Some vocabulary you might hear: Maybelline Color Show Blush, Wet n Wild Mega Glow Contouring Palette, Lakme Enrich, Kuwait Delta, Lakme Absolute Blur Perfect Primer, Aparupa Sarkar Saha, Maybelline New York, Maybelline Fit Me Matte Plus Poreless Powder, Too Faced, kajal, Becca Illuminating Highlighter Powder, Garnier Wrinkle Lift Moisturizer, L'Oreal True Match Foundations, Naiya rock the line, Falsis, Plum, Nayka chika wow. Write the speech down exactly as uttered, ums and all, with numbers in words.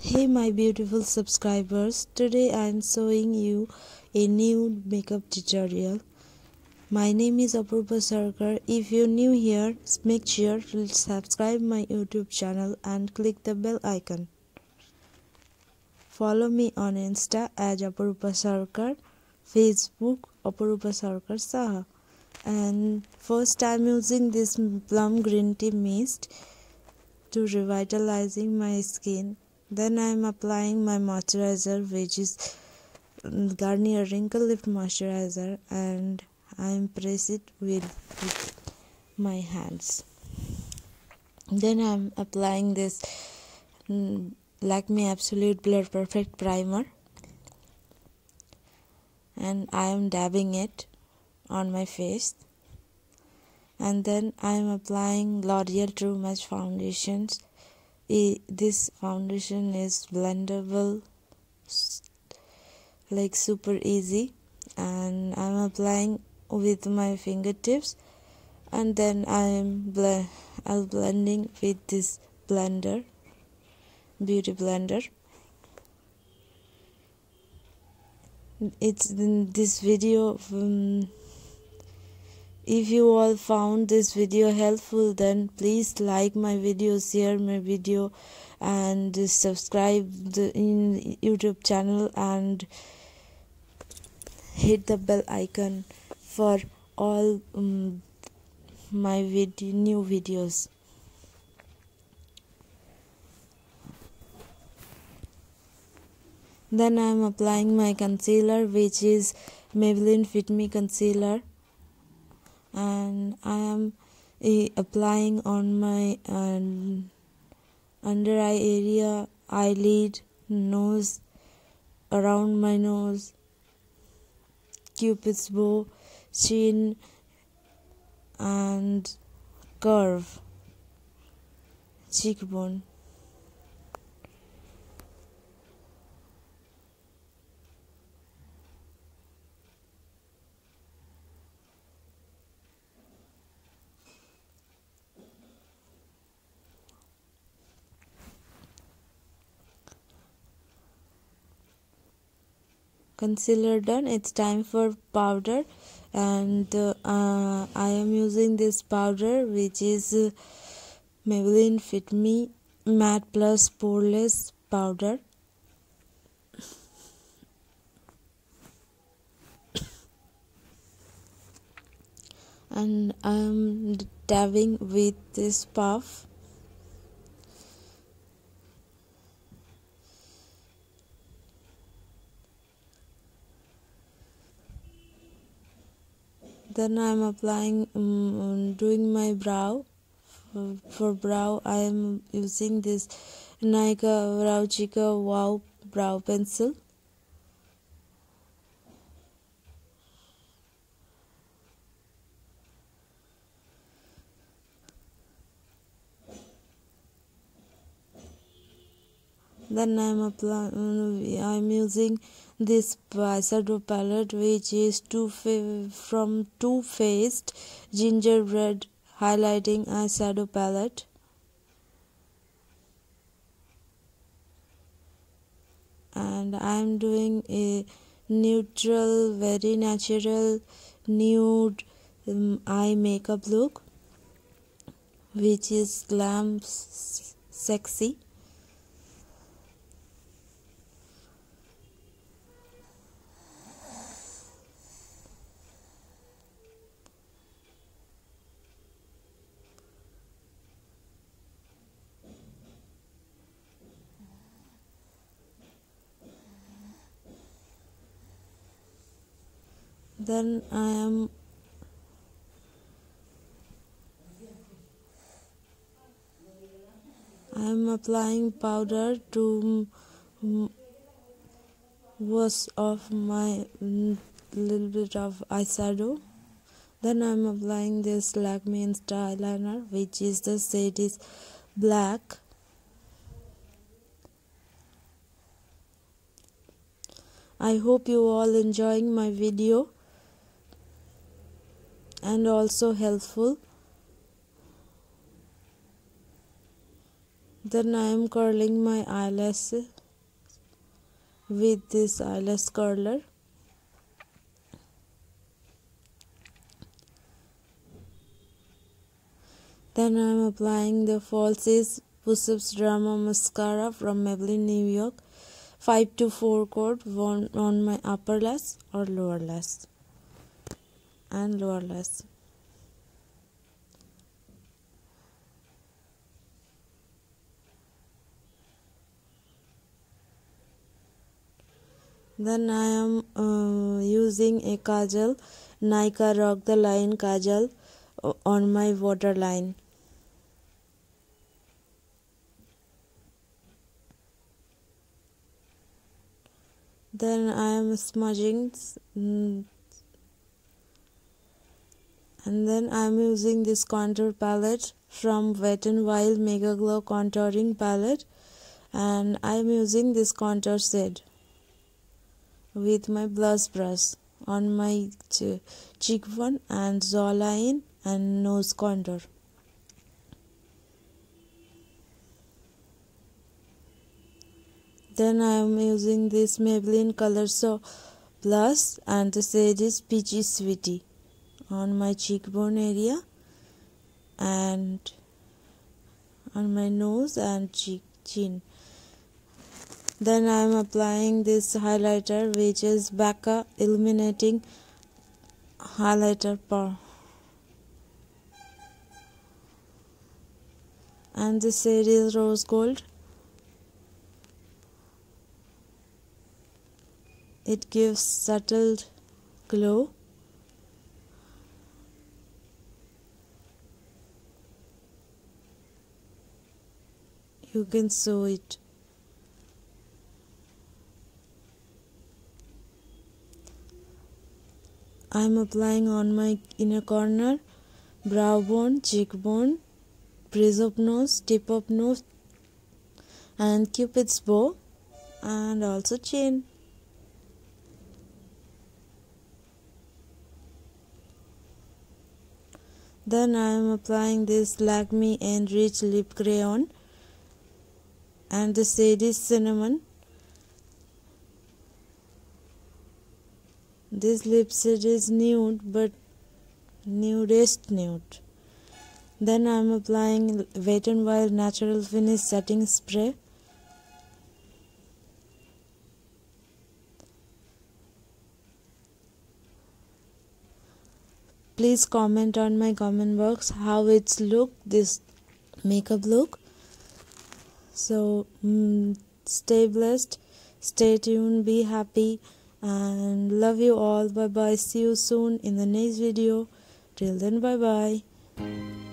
Hey my beautiful subscribers, today I am showing you a new makeup tutorial. My name is Aparupa Sarkar. If you're new here, make sure to subscribe my YouTube channel and click the bell icon. Follow me on Insta as Aparupa Sarkar, Facebook Aparupa Sarkar Saha. And first I'm using this Plum green tea mist to revitalizing my skin. Then I am applying my moisturizer, which is Garnier Wrinkle Lift Moisturizer, and I am press it with, with my hands. Then I am applying this um, Lakme Absolute Blur Perfect Primer, and I am dabbing it on my face. And then I am applying L'Oreal True Match Foundations. I, this foundation is blendable, like super easy, and I'm applying with my fingertips, and then I'm bl I'll blending with this blender, beauty blender. It's in this video. Um, If you all found this video helpful, then please like my video, share my video, and subscribe the in YouTube channel and hit the bell icon for all um, my video, new videos. Then I am applying my concealer, which is Maybelline Fit Me Concealer. And I am uh, applying on my um, under eye area, eyelid, nose, around my nose, cupid's bow, chin, and curve, cheekbone. Concealer done. It's time for powder, and uh, I am using this powder, which is uh, Maybelline Fit Me Matte Plus Poreless Powder. And I am dabbing with this puff. Then I am applying, um, doing my brow. For, for brow, I am using this Nayka Chika Wow brow pencil. Then I am applying. I am using this eyeshadow palette, which is Too Faced from Too Faced Gingerbread Highlighting Eyeshadow Palette. And I am doing a neutral, very natural nude um, eye makeup look, which is Glam Sexy. Then I am I am applying powder to wash off my little bit of eyeshadow. Then I am applying this Lakme Insta eyeliner, which is the shade is black. I hope you all enjoying my video and also helpful. Then I am curling my eyelash with this eyelash curler. Then I am applying the Falsies Push-Ups Drama Mascara from Maybelline New York five to four coat on, on my upper lash or lower lash and lower lash. Then I am uh, using a kajal, Naiya Rock the Line kajal on my waterline. Then I am smudging, and then I am using this contour palette from Wet n Wild Mega Glow Contouring Palette, and I am using this contour shade with my blush brush on my cheekbone and jawline and nose contour. Then I am using this Maybelline Color Show Blush and the shade is Peachy Sweetie on my cheekbone area and on my nose and cheek chin. Then I am applying this highlighter, which is Becca Illuminating Highlighter Powder, and the shade is Rose Gold. It gives subtle glow. You can show it. I am applying on my inner corner, brow bone, cheekbone, bridge of nose, tip of nose, and cupid's bow, and also chin. Then I am applying this Lakme Enrich lip crayon, and the shade is Cinnamon. This lip shade is nude, but nudest nude. Then I am applying Wet n Wild Natural Finish Setting Spray. Please comment on my comment box how it's look, this makeup look. So mm, stay blessed, stay tuned, be happy. And love you all. Bye bye. See you soon in the next video. Till then, bye bye.